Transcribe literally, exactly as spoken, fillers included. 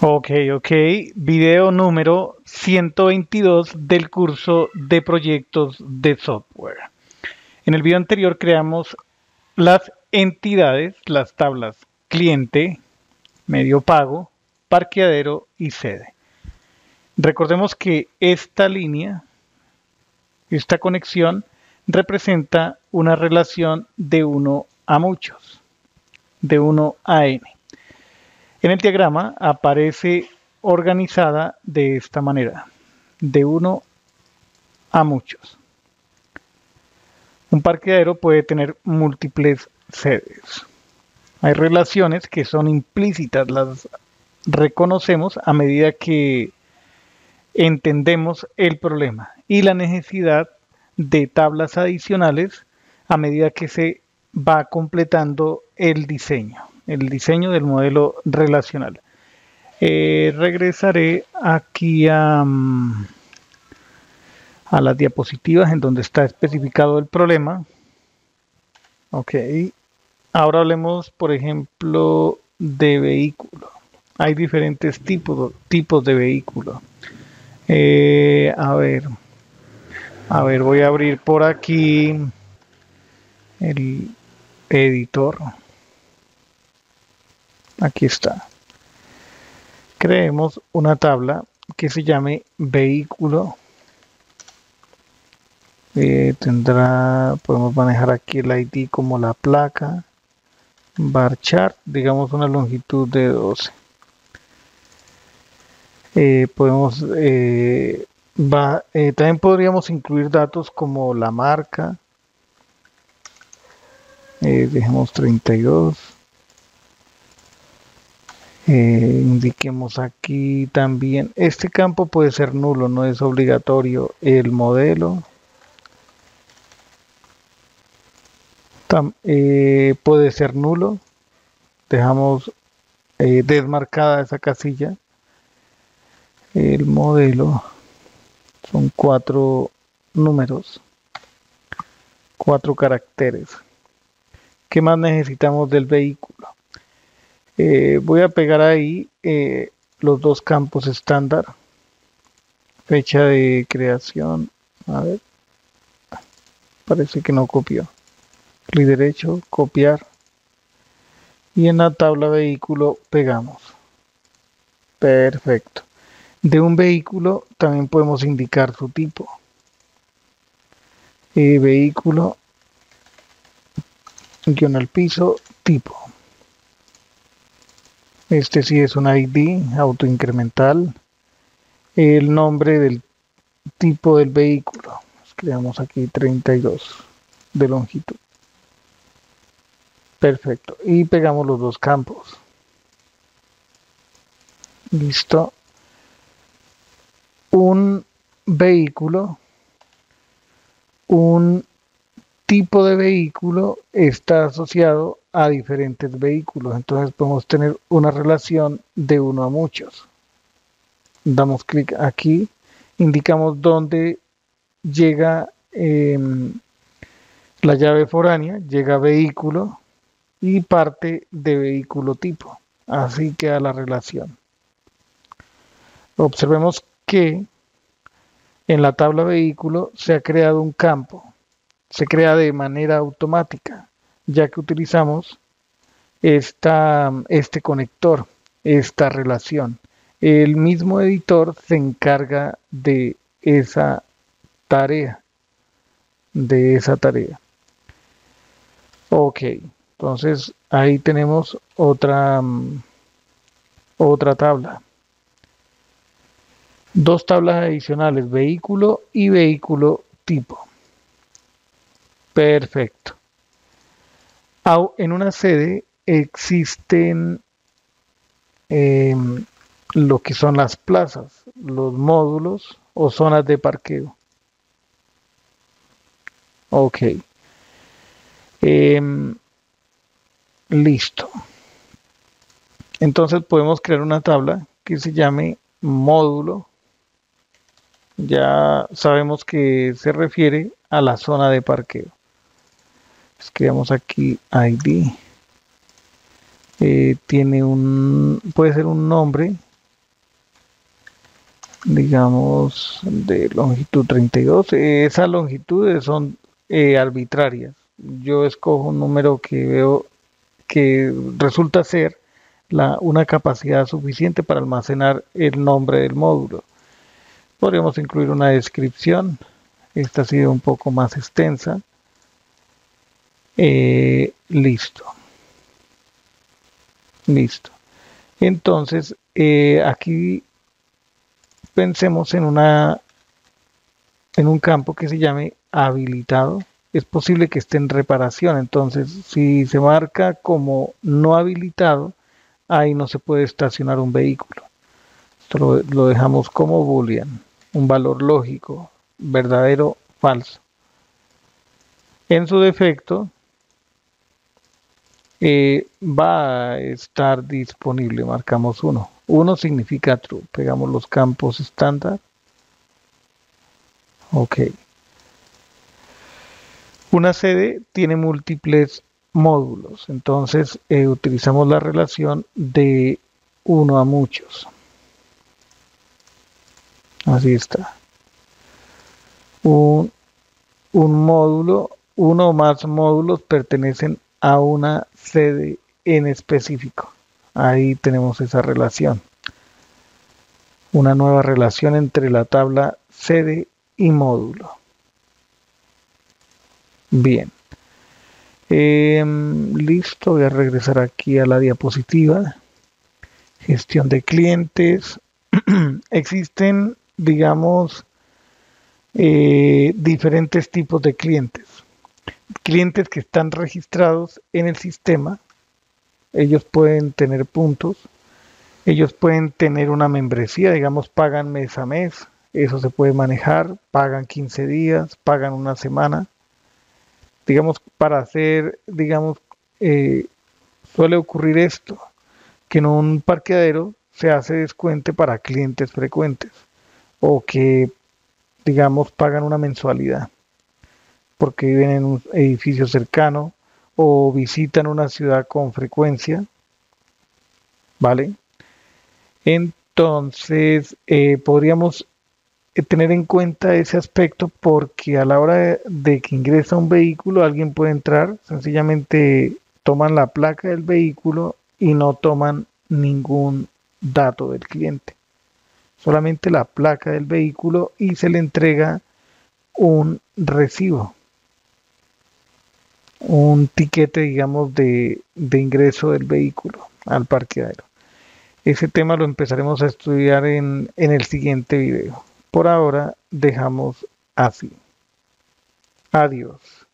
Ok, ok. Video número ciento veintidós del curso de proyectos de software. En el video anterior creamos las entidades, las tablas cliente, medio pago, parqueadero y sede. Recordemos que esta línea, esta conexión, representa una relación de uno a muchos, de uno a n. En el diagrama aparece organizada de esta manera, de uno a muchos. Un parqueadero puede tener múltiples sedes. Hay relaciones que son implícitas, las reconocemos a medida que entendemos el problema y la necesidad de tablas adicionales a medida que se va completando el diseño. el diseño del modelo relacional. Eh, regresaré aquí a, a las diapositivas en donde está especificado el problema. Ok. Ahora hablemos, por ejemplo, de vehículo. Hay diferentes tipos, tipos de vehículo. Eh, a ver. A ver, voy a abrir por aquí el editor. Aquí está. Creemos una tabla que se llame vehículo. Eh, tendrá, podemos manejar aquí el I D como la placa. Bar chart, digamos una longitud de doce. Eh, podemos, eh, va, eh, también podríamos incluir datos como la marca. Eh, dejemos treinta y dos. Eh, indiquemos aquí también, este campo puede ser nulo, no es obligatorio, el modelo. Tam, eh, puede ser nulo, dejamos eh, desmarcada esa casilla. El modelo son cuatro números, cuatro caracteres. ¿Qué más necesitamos del vehículo? Eh, voy a pegar ahí eh, los dos campos estándar, fecha de creación, a ver, parece que no copió, clic derecho, copiar, y en la tabla vehículo pegamos, perfecto. De un vehículo también podemos indicar su tipo, eh, vehículo, guión al piso, tipo. Este sí es un I D autoincremental. El nombre del tipo del vehículo. Creamos aquí treinta y dos de longitud. Perfecto. Y pegamos los dos campos. Listo. Un vehículo. Un tipo de vehículo está asociado a diferentes vehículos, entonces podemos tener una relación de uno a muchos. Damos clic aquí, indicamos dónde llega eh, la llave foránea, llega vehículo y parte de vehículo tipo, así queda la relación. Observemos que en la tabla vehículo se ha creado un campo. Se crea de manera automática, ya que utilizamos esta, este conector, esta relación. El mismo editor se encarga de esa tarea, de esa tarea. Ok, entonces ahí tenemos otra, otra tabla. Dos tablas adicionales, vehículo y vehículo tipo. Perfecto. En una sede existen eh, lo que son las plazas, los módulos o zonas de parqueo. Ok. Eh, listo. Entonces podemos crear una tabla que se llame módulo. Ya sabemos que se refiere a la zona de parqueo. Escribamos aquí I D, eh, tiene un, puede ser un nombre, digamos, de longitud treinta y dos. Eh, esas longitudes son eh, arbitrarias. Yo escojo un número que veo que resulta ser la, una capacidad suficiente para almacenar el nombre del módulo. Podríamos incluir una descripción. Esta ha sido un poco más extensa. Eh, listo. Listo. Entonces, eh, aquí pensemos en una en un campo que se llame habilitado. Es posible que esté en reparación. Entonces, si se marca como no habilitado, ahí no se puede estacionar un vehículo. Esto lo, lo dejamos como boolean, un valor lógico, verdadero, falso. En su defecto, eh, va a estar disponible, marcamos uno. uno significa true, pegamos los campos estándar. Ok. Una sede tiene múltiples módulos, entonces eh, utilizamos la relación de uno a muchos. Así está. Un, un módulo, uno o más módulos pertenecen a una sede en específico. Ahí tenemos esa relación. Una nueva relación entre la tabla sede y módulo. Bien, eh, listo, voy a regresar aquí a la diapositiva. Gestión de clientes. Existen, digamos, eh, diferentes tipos de clientes. Clientes que están registrados en el sistema. Ellos pueden tener puntos. Ellos pueden tener una membresía, digamos, pagan mes a mes. Eso se puede manejar. Pagan quince días, pagan una semana. Digamos, para hacer, digamos, eh, suele ocurrir esto, que en un parqueadero se hace descuento para clientes frecuentes o que, digamos, pagan una mensualidad porque viven en un edificio cercano o visitan una ciudad con frecuencia, ¿vale? Entonces, eh, podríamos tener en cuenta ese aspecto porque a la hora de, de que ingresa un vehículo, alguien puede entrar, sencillamente toman la placa del vehículo y no toman ningún dato del cliente, solamente la placa del vehículo, y se le entrega un recibo, un tiquete, digamos, de, de ingreso del vehículo al parqueadero. Ese tema lo empezaremos a estudiar en, en el siguiente video. Por ahora dejamos así. Adiós.